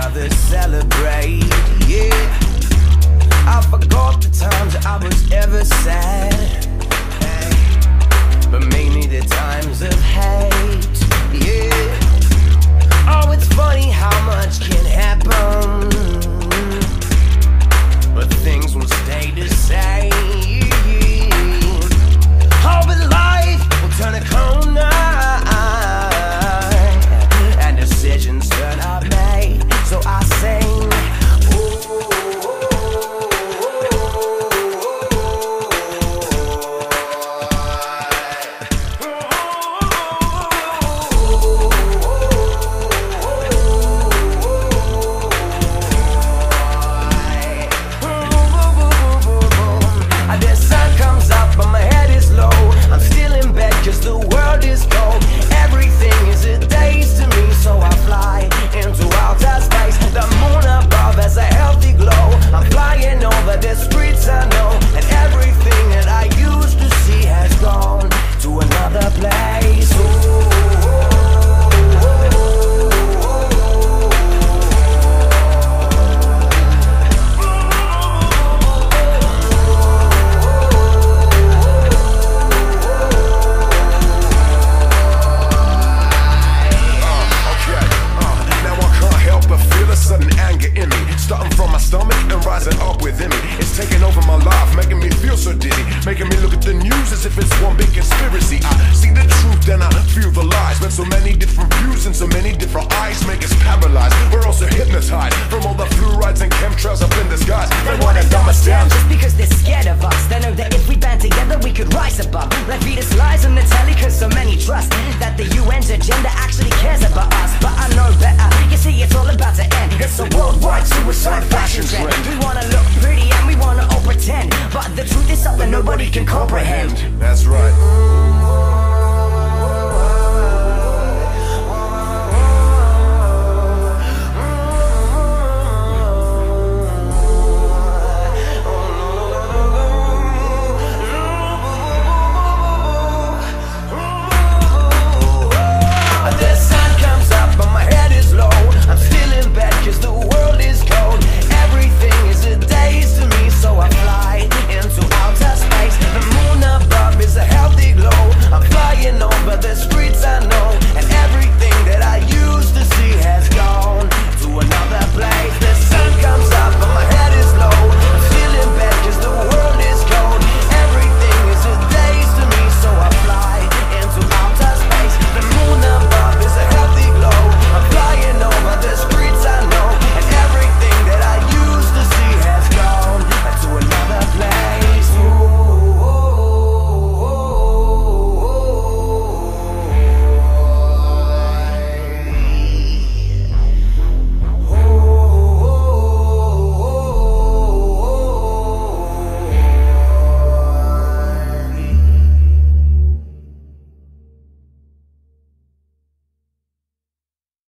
other celebrate, yeah. I forgot the times I was ever sad, hey. But mainly the times of hate, yeah. Oh, it's funny how much can happen, but things will stay the same. Oh, but life will turn a corner, and decisions that I made, so I sing. Different eyes make